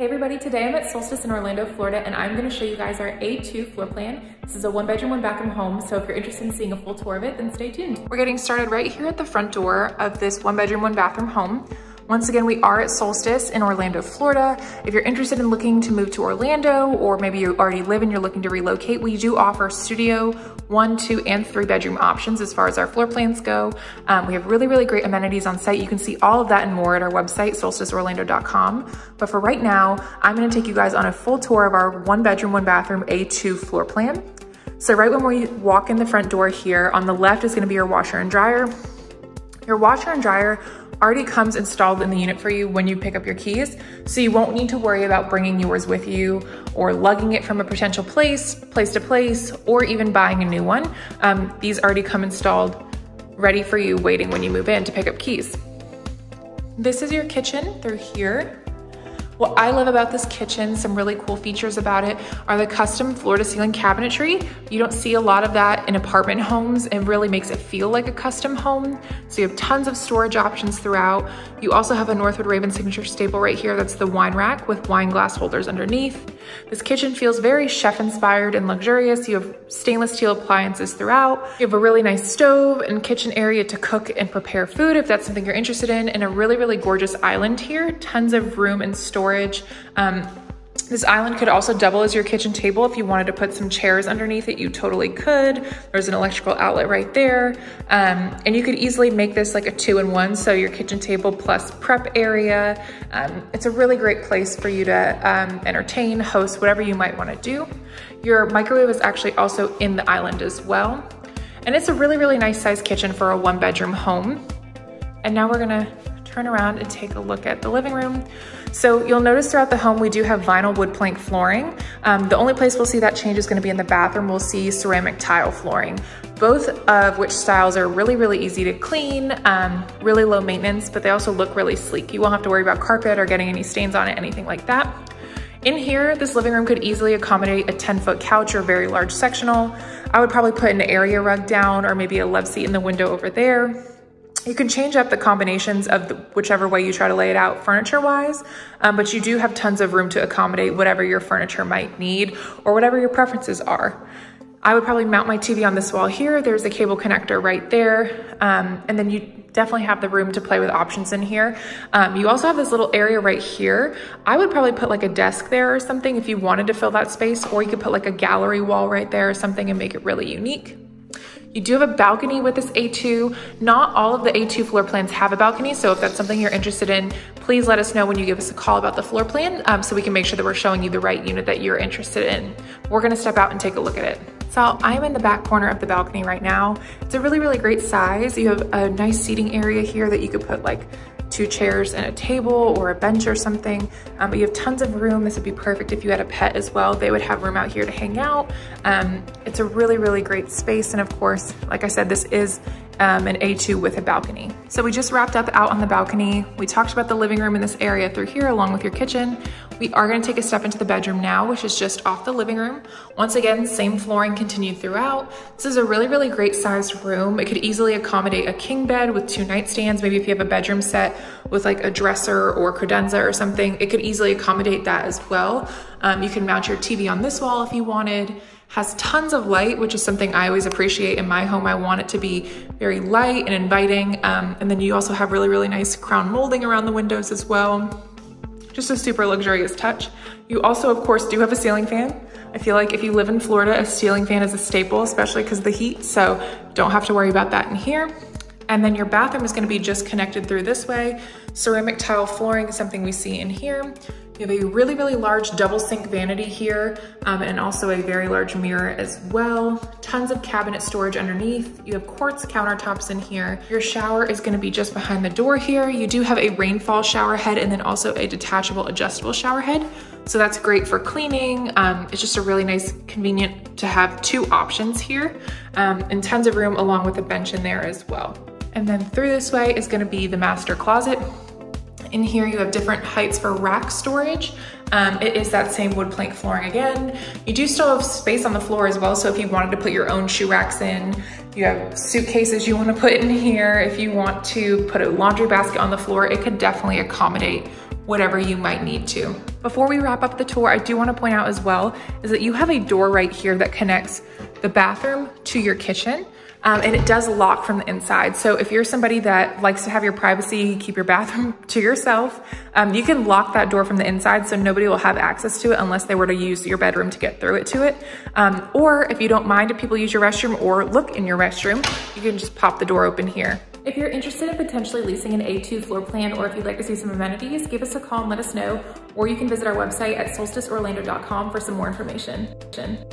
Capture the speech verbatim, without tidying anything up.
Hey everybody, today I'm at Solstice in Orlando, Florida, and I'm going to show you guys our A two floor plan. This is a one bedroom, one bathroom home, so if you're interested in seeing a full tour of it, then stay tuned. We're getting started right here at the front door of this one bedroom, one bathroom home. Once again, we are at Solstice in Orlando, Florida. If you're interested in looking to move to Orlando, or maybe you already live and you're looking to relocate, we do offer studio, one, two, and three bedroom options as far as our floor plans go. Um, we have really, really great amenities on site. You can see all of that and more at our website, solstice orlando dot com. But for right now, I'm gonna take you guys on a full tour of our one bedroom, one bathroom A two floor plan. So right when we walk in the front door here, on the left is gonna be your washer and dryer. Your washer and dryer already comes installed in the unit for you when you pick up your keys, so you won't need to worry about bringing yours with you or lugging it from a potential place, place to place, or even buying a new one. Um, these already come installed, ready for you, waiting when you move in to pick up keys. This is your kitchen through here. What I love about this kitchen, some really cool features about it, are the custom floor-to-ceiling cabinetry. You don't see a lot of that in apartment homes. It really makes it feel like a custom home. So you have tons of storage options throughout. You also have a Northwood Ravin signature staple right here. That's the wine rack with wine glass holders underneath. This kitchen feels very chef-inspired and luxurious. You have stainless steel appliances throughout. You have a really nice stove and kitchen area to cook and prepare food if that's something you're interested in, and a really, really gorgeous island here. Tons of room and storage. Um, this island could also double as your kitchen table. If you wanted to put some chairs underneath it, you totally could. There's an electrical outlet right there. Um, and you could easily make this like a two in one. So your kitchen table plus prep area. Um, it's a really great place for you to um, entertain, host, whatever you might want to do. Your microwave is actually also in the island as well. And it's a really, really nice sized kitchen for a one bedroom home. And now we're gonna turn around and take a look at the living room. So you'll notice throughout the home, we do have vinyl wood plank flooring. Um, the only place we'll see that change is gonna be in the bathroom. We'll see ceramic tile flooring, both of which styles are really, really easy to clean, um, really low maintenance, but they also look really sleek. You won't have to worry about carpet or getting any stains on it, anything like that. In here, this living room could easily accommodate a ten foot couch or very large sectional. I would probably put an area rug down or maybe a love seat in the window over there. You can change up the combinations of the, whichever way you try to lay it out furniture-wise, um, but you do have tons of room to accommodate whatever your furniture might need or whatever your preferences are. I would probably mount my T V on this wall here. There's a cable connector right there. Um, and then you definitely have the room to play with options in here. Um, you also have this little area right here. I would probably put like a desk there or something if you wanted to fill that space, or you could put like a gallery wall right there or something and make it really unique. You do have a balcony with this A two. Not all of the A two floor plans have a balcony, so if that's something you're interested in, please let us know when you give us a call about the floor plan um, so we can make sure that we're showing you the right unit that you're interested in. We're gonna step out and take a look at it. So I'm in the back corner of the balcony right now. It's a really, really great size. You have a nice seating area here that you could put like two chairs and a table or a bench or something, um, but you have tons of room. This would be perfect if you had a pet as well. They would have room out here to hang out. Um, it's a really, really great space. And of course, like I said, this is um, an A two with a balcony. So we just wrapped up out on the balcony. We talked about the living room in this area through here along with your kitchen. We are gonna take a step into the bedroom now, which is just off the living room. Once again, same flooring continued throughout. This is a really, really great sized room. It could easily accommodate a king bed with two nightstands. Maybe if you have a bedroom set with like a dresser or credenza or something, it could easily accommodate that as well. Um, you can mount your T V on this wall if you wanted. Has tons of light, which is something I always appreciate in my home. I want it to be very light and inviting. Um, and then you also have really, really nice crown molding around the windows as well. Just a super luxurious touch. You also, of course, do have a ceiling fan. I feel like if you live in Florida, a ceiling fan is a staple, especially because of the heat. So don't have to worry about that in here. And then your bathroom is gonna be just connected through this way. Ceramic tile flooring is something we see in here. You have a really, really large double sink vanity here, um, and also a very large mirror as well. Tons of cabinet storage underneath. You have quartz countertops in here. Your shower is gonna be just behind the door here. You do have a rainfall shower head and then also a detachable adjustable shower head. So that's great for cleaning. Um, it's just a really nice, convenient to have two options here, um, and tons of room along with a bench in there as well. And then through this way is gonna be the master closet. In here you have different heights for rack storage. Um, it is that same wood plank flooring again. You do still have space on the floor as well, so if you wanted to put your own shoe racks in, you have suitcases you want to put in here. If you want to put a laundry basket on the floor, it could definitely accommodate whatever you might need to. Before we wrap up the tour, I do want to point out as well is that you have a door right here that connects the bathroom to your kitchen. Um, and it does lock from the inside. So if you're somebody that likes to have your privacy, keep your bathroom to yourself, um, you can lock that door from the inside so nobody will have access to it unless they were to use your bedroom to get through it to it. Um, or if you don't mind if people use your restroom or look in your restroom, you can just pop the door open here. If you're interested in potentially leasing an A two floor plan, or if you'd like to see some amenities, give us a call and let us know, or you can visit our website at solstice orlando dot com for some more information.